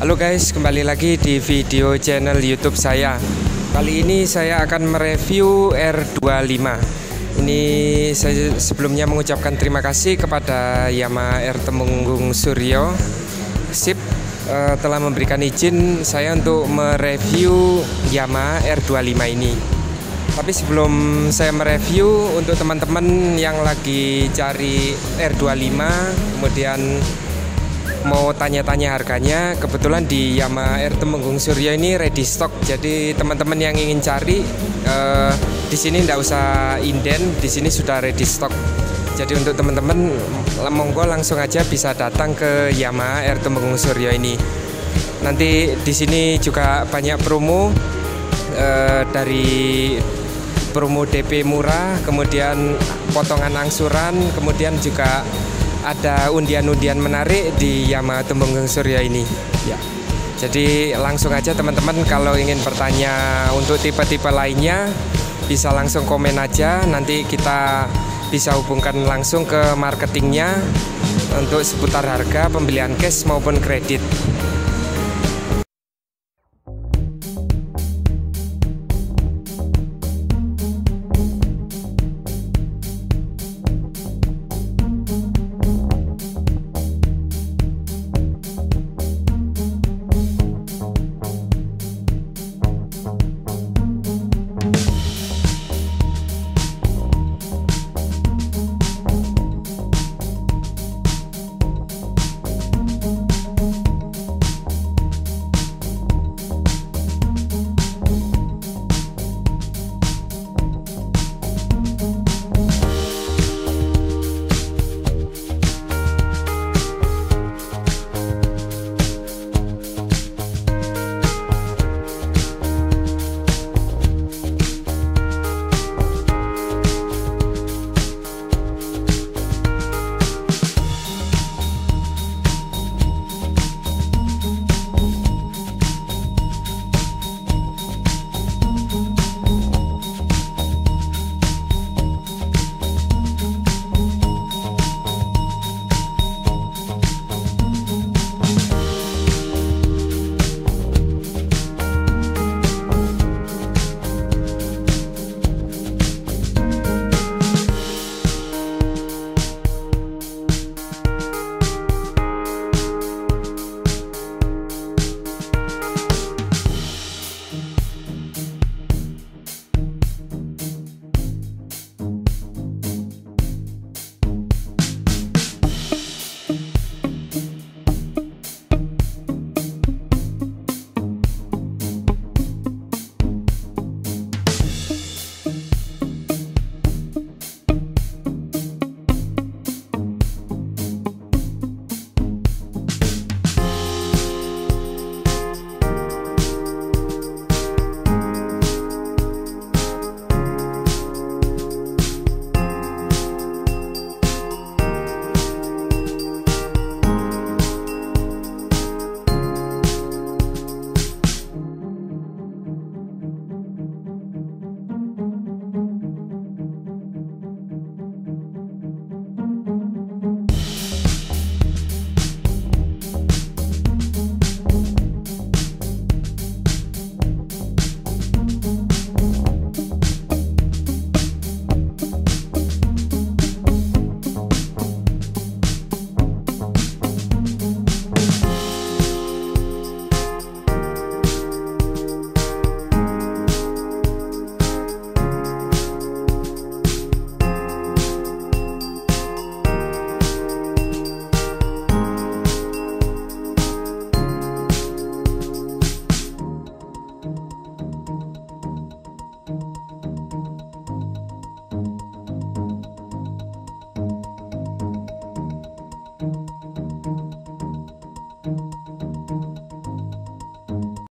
Halo guys, kembali lagi di video channel YouTube saya. Kali ini saya akan mereview R25. Ini saya sebelumnya mengucapkan terima kasih kepada Yamaha R Temanggung Surya Sip telah memberikan izin saya untuk mereview Yamaha R25 ini. Tapi sebelum saya mereview, untuk teman-teman yang lagi cari R25 kemudian mau tanya-tanya harganya, kebetulan di Yamaha R Temanggung Surya ini ready stock. Jadi teman-teman yang ingin cari di sini tidak usah inden, di sini sudah ready stock. Jadi untuk teman-teman monggo langsung aja bisa datang ke Yamaha R Temanggung Surya ini. Nanti di sini juga banyak promo, dari promo DP murah, kemudian potongan angsuran, kemudian juga ada undian-undian menarik di Yamaha Temanggung Surya ini ya. Jadi langsung aja teman-teman, kalau ingin bertanya untuk tipe-tipe lainnya bisa langsung komen aja, nanti kita bisa hubungkan langsung ke marketingnya untuk seputar harga pembelian cash maupun kredit.